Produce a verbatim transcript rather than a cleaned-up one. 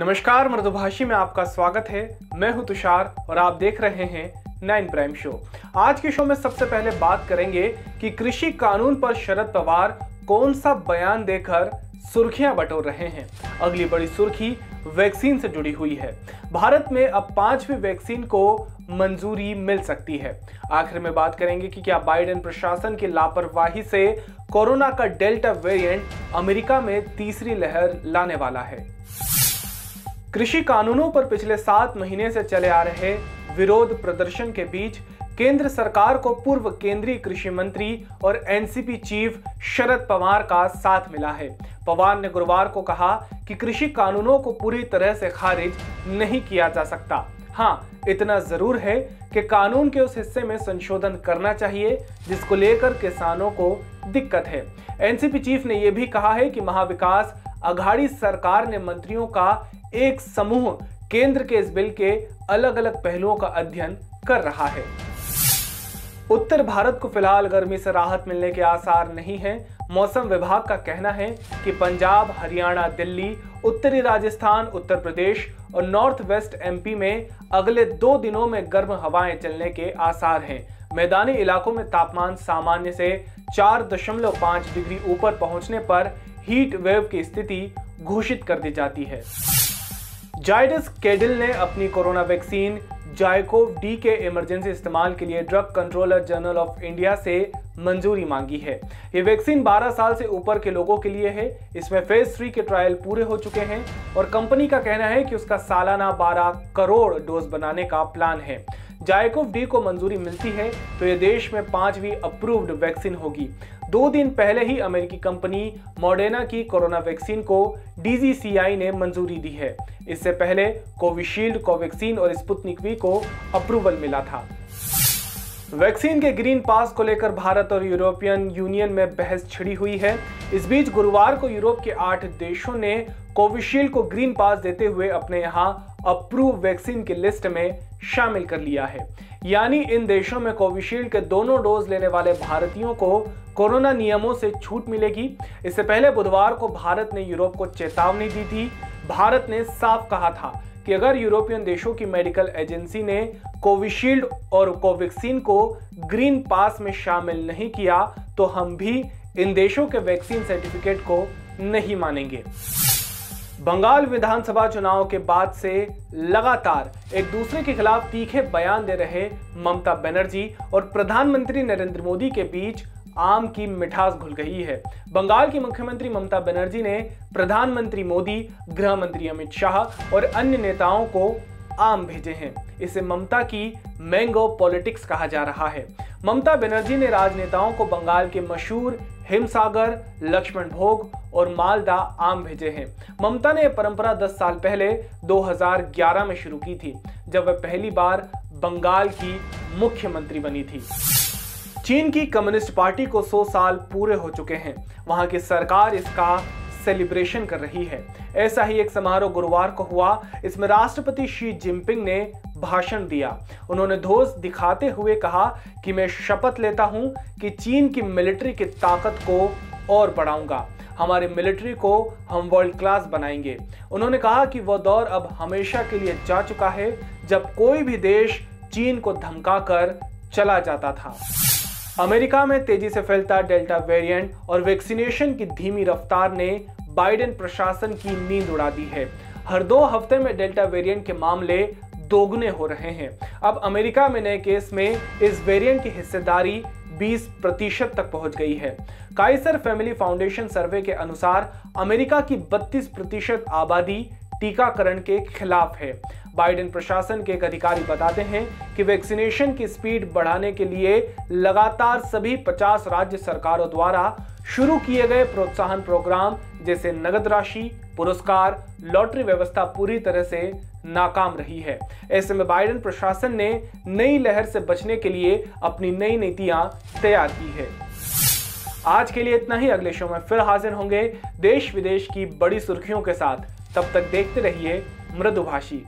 नमस्कार, मृदुभाषी में आपका स्वागत है। मैं हूं तुषार और आप देख रहे हैं नाइन प्राइम शो। आज के शो में सबसे पहले बात करेंगे कि कृषि कानून पर शरद पवार कौन सा बयान देकर सुर्खियां बटोर रहे हैं। अगली बड़ी सुर्खी वैक्सीन से जुड़ी हुई है। भारत में अब पांचवी वैक्सीन को मंजूरी मिल सकती है। आखिर में बात करेंगे कि क्या बाइडेन प्रशासन की लापरवाही से कोरोना का डेल्टा वेरिएंट अमेरिका में तीसरी लहर लाने वाला है। कृषि कानूनों पर पिछले सात महीने से चले आ रहे विरोध प्रदर्शन के बीच केंद्र सरकार को पूर्व केंद्रीय कृषि मंत्री और एनसीपी चीफ शरद पवार का साथ मिला है। पवार ने गुरुवार को कहा कि कृषि कानूनों को पूरी तरह से खारिज नहीं किया जा सकता। हाँ, इतना जरूर है कि कानून के उस हिस्से में संशोधन करना चाहिए जिसको लेकर किसानों को दिक्कत है। एनसीपी चीफ ने यह भी कहा है कि महाविकास आघाड़ी सरकार ने मंत्रियों का एक समूह केंद्र के इस बिल के अलग अलग पहलुओं का अध्ययन कर रहा है। उत्तर भारत को फिलहाल गर्मी से राहत मिलने के आसार नहीं है। मौसम विभाग का कहना है कि पंजाब, हरियाणा, दिल्ली, उत्तरी राजस्थान, उत्तर प्रदेश और नॉर्थ वेस्ट एमपी में अगले दो दिनों में गर्म हवाएं चलने के आसार हैं। मैदानी इलाकों में तापमान सामान्य से चार दशमलव पाँच डिग्री ऊपर पहुंचने पर हीट वेव की स्थिति घोषित कर दी जाती है। जायडस केडिल ने अपनी कोरोना वैक्सीन जायकोव डी के इमरजेंसी इस्तेमाल के लिए drug controller general of India से मंजूरी मांगी है। ये वैक्सीन बारह साल से ऊपर के लोगों के लिए है। इसमें फेज थ्री के ट्रायल पूरे हो चुके हैं और कंपनी का कहना है कि उसका सालाना बारह करोड़ डोज बनाने का प्लान है। जायकोव डी को मंजूरी मिलती है तो ये देश में पांचवी अप्रूव्ड वैक्सीन होगी। दो दिन पहले ही अमेरिकी कंपनी मॉडर्ना की कोरोना वैक्सीन को डीजीसीआई ने मंजूरी दी है। इससे पहले कोविशील्ड, कोवैक्सीन और स्पुतनिक वी को अप्रूवल मिला था। वैक्सीन के ग्रीन पास को लेकर भारत और यूरोपियन यूनियन में बहस छिड़ी हुई है। इस बीच गुरुवार को यूरोप के आठ देशों ने कोविशील्ड को ग्रीन पास देते हुए अपने यहाँ अप्रूव वैक्सीन की लिस्ट में शामिल कर लिया है। यानी इन देशों में कोविशील्ड के दोनों डोज लेने वाले भारतीयों को कोरोना नियमों से छूट मिलेगी। इससे पहले बुधवार को भारत ने यूरोप को चेतावनी दी थी। भारत ने साफ कहा था कि अगर यूरोपियन देशों की मेडिकल एजेंसी ने कोविशील्ड और कोवैक्सीन को ग्रीन पास में शामिल नहीं किया तो हम भी इन देशों के वैक्सीन सर्टिफिकेट को नहीं मानेंगे। बंगाल विधानसभा चुनाव के बाद से लगातार एक दूसरे के खिलाफ तीखे बयान दे रहे ममता बनर्जी और प्रधानमंत्री नरेंद्र मोदी के बीच आम की मिठास घुल गई है। बंगाल की मुख्यमंत्री ममता बनर्जी ने प्रधानमंत्री मोदी, गृह मंत्री अमित शाह और अन्य नेताओं को आम भेजे हैं। इसे ममता की मैंगो पॉलिटिक्स कहा जा रहा है। ममता बनर्जी ने राजनेताओं को बंगाल के मशहूर हिमसागर, लक्ष्मणभोग और मालदा आम भेजे हैं। ममता ने यह परंपरा दस साल पहले दो हज़ार ग्यारह में शुरू की थी, जब वह पहली बार बंगाल की मुख्यमंत्री बनी थी। चीन की कम्युनिस्ट पार्टी को सौ साल पूरे हो चुके हैं। वहां की सरकार इसका सेलिब्रेशन कर रही है। ऐसा ही एक समारोह गुरुवार को हुआ। इसमें राष्ट्रपति शी जिनपिंग ने भाषण दिया। उन्होंने धौंस दिखाते हुए कहा कि मैं शपथ लेता हूं कि चीन की मिलिट्री की ताकत को और बढ़ाऊंगा। हमारे मिलिट्री को हम वर्ल्ड क्लास बनाएंगे। उन्होंने कहा कि वह दौर अब हमेशा के लिए जा चुका है जब कोई भी देश चीन को धमकाकर चला जाता था। अमेरिका में तेजी से फैलता डेल्टा वेरिएंट और वैक्सीनेशन की धीमी रफ्तार ने बाइडेन प्रशासन की नींद उड़ा दी है। हर दो हफ्ते में डेल्टा वेरिएंट के मामले दोगुने हो रहे हैं। अब अमेरिका में नए केस में इस वेरिएंट की हिस्सेदारी बीस प्रतिशत तक पहुंच गई है। काइसर फैमिली फाउंडेशन सर्वे के अनुसार अमेरिका की बत्तीस प्रतिशत आबादी टीकाकरण के खिलाफ है। बाइडेन प्रशासन के एक अधिकारी बताते हैं कि वैक्सीनेशन की स्पीड बढ़ाने के लिए लगातार सभी पचास राज्य सरकारों द्वारा शुरू किए गए प्रोत्साहन प्रोग्राम जैसे नगद राशि, पुरस्कार, लॉटरी व्यवस्था पूरी तरह से नाकाम रही है। ऐसे में बाइडेन प्रशासन ने नई लहर से बचने के लिए अपनी नई नीतियां तैयार की है। आज के लिए इतना ही। अगले शो में फिर हाजिर होंगे देश विदेश की बड़ी सुर्खियों के साथ। तब तक देखते रहिए मृदुभाषी।